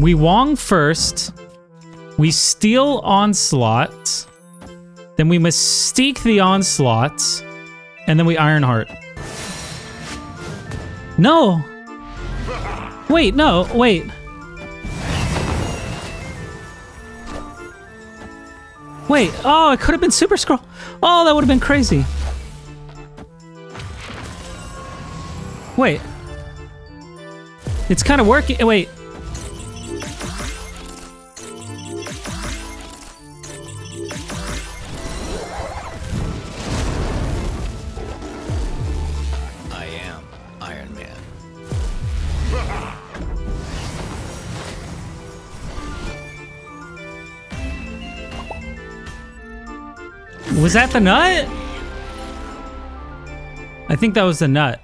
We Wong first. We steal Onslaught. Then we Mystique the Onslaught. And then we Ironheart. No! Wait, no, wait. Wait, oh, it could have been Super Scroll. Oh, that would have been crazy. Wait. It's kind of working. Wait. I am Iron Man. Was that the nut? I think that was the nut.